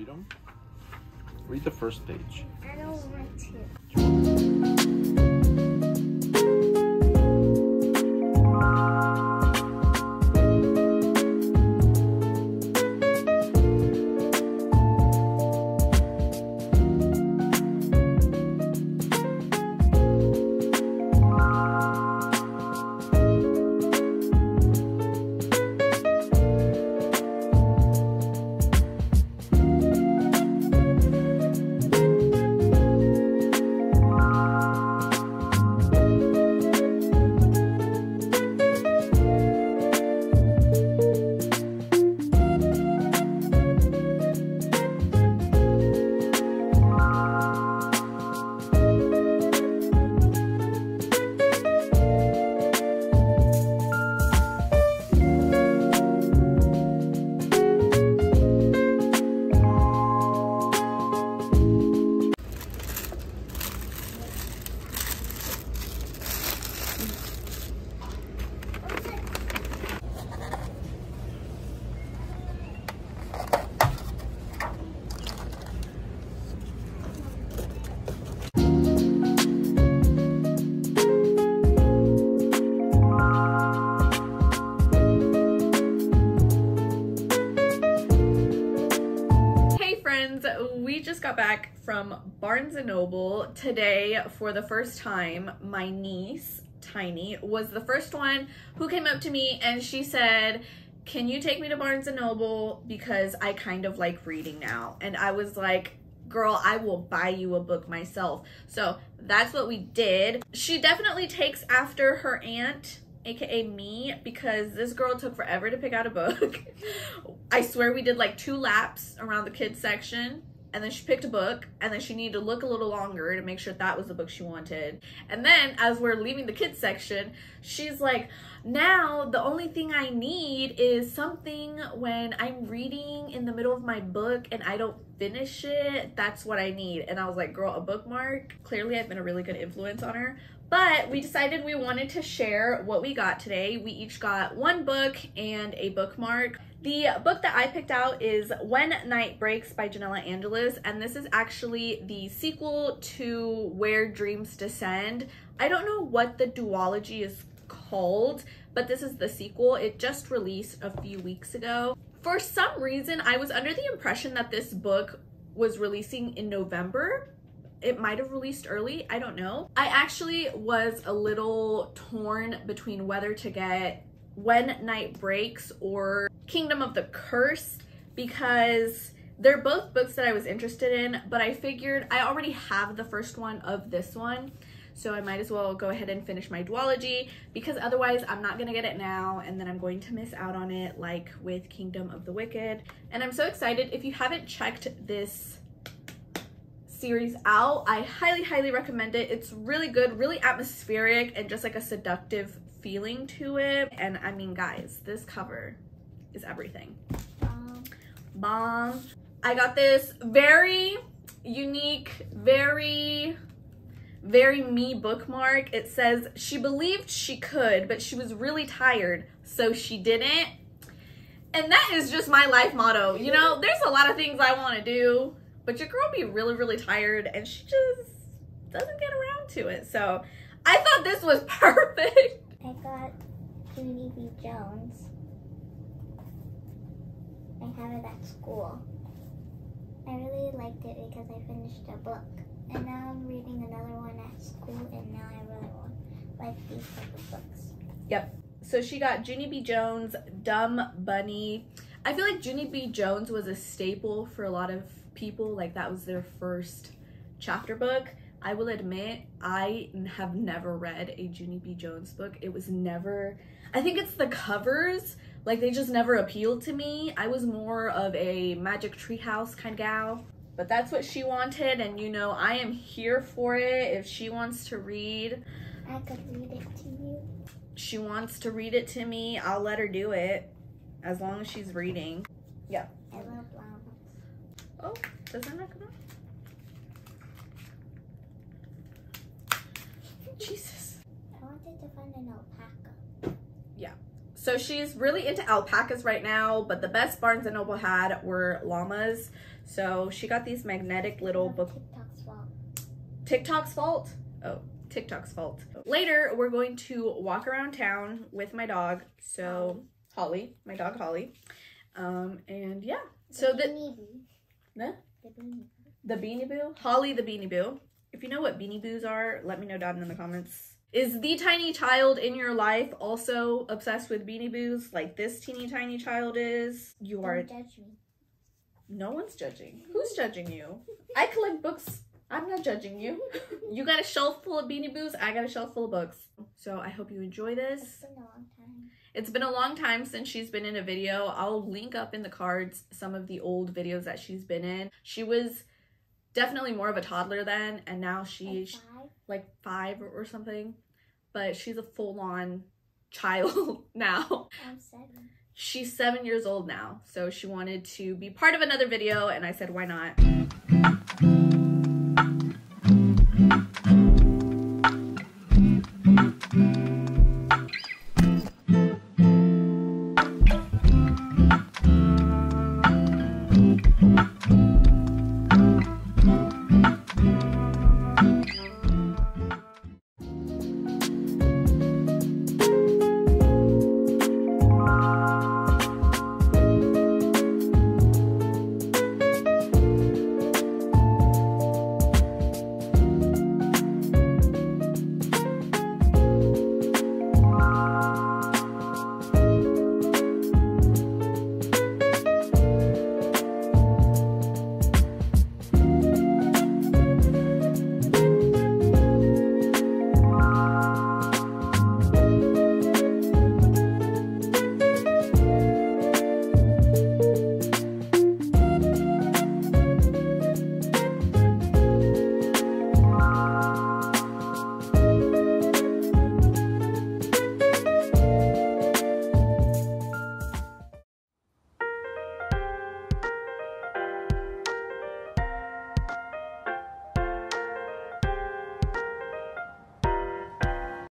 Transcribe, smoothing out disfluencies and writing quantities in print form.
read them? Read the first page. I don't want back from Barnes & Noble today. For the first time, my niece Tiny was the first one who came up to me and she said, can you take me to Barnes & Noble because I kind of like reading now? And I was like, girl, I will buy you a book myself. So that's what we did. She definitely takes after her aunt, aka me, because this girl took forever to pick out a book. I swear we did like 2 laps around the kids section. And then she picked a book, and then she needed to look a little longer to make sure that was the book she wanted. And then as we're leaving the kids section, she's like, now the only thing I need is something when I'm reading in the middle of my book and I don't finish it. That's what I need. And I was like, girl, a bookmark. Clearly I've been a really good influence on her. But we decided we wanted to share what we got today. We each got one book and a bookmark. The book that I picked out is When Night Breaks by Janella Angeles, and this is actually the sequel to Where Dreams Descend. I don't know what the duology is called, but this is the sequel. It just released a few weeks ago. For some reason, I was under the impression that this book was releasing in November. It might have released early, I don't know. I actually was a little torn between whether to get When Night Breaks or Kingdom of the Cursed because they're both books that I was interested in, but I figured I already have the first one of this one, so I might as well go ahead and finish my duology because otherwise I'm not gonna get it now and then I'm going to miss out on it like with Kingdom of the Wicked. And I'm so excited. If you haven't checked this series out, I highly recommend it. It's really good, really atmospheric, and just like a seductive feeling to it. And I mean, guys, this cover is everything. Bomb. I got this very unique, very me bookmark. It says she believed she could, but she was really tired, so she didn't. And that is just my life motto. You know, there's a lot of things I want to do, but your girl be really tired and she just doesn't get around to it. So I thought this was perfect. I got Junie B. Jones. I have it at school. I really liked it because I finished a book. And now I'm reading another one at school, and now I really want like these type of books. Yep. So she got Junie B. Jones, Dumb Bunny. I feel like Junie B. Jones was a staple for a lot of people, like that was their first chapter book. I will admit, I have never read a Junie B. Jones book. It was never, I think it's the covers, like they just never appealed to me. I was more of a Magic Treehouse kind of gal, but that's what she wanted, and you know, I am here for it. If she wants to read, I could read it to you. She wants to read it to me, I'll let her do it, as long as she's reading. Yeah. I love flowers. Oh, does that not come out? Jesus. I wanted to find an alpaca. Yeah. So she's really into alpacas right now, but the best Barnes & Noble had were llamas. So she got these magnetic little book. TikTok's fault. TikTok's fault? Oh, TikTok's fault. Later, we're going to walk around town with my dog. So Holly, my dog Holly. And yeah. So the Beanie Boo. Huh? The Beanie Boo? Holly the Beanie Boo. If you know what Beanie Boos are, let me know down in the comments. Is the tiny child in your life also obsessed with Beanie Boos like this teeny tiny child is? You are. Don't judge me. No one's judging. Who's judging you? I collect books. I'm not judging you. You got a shelf full of Beanie Boos. I got a shelf full of books. So I hope you enjoy this. It's been a long time. It's been a long time since she's been in a video. I'll link up in the cards some of the old videos that she's been in. She was definitely more of a toddler then, and now she's like five or something, but she's a full-on child now. I'm 7. She's 7 years old now, so she wanted to be part of another video, and I said, why not?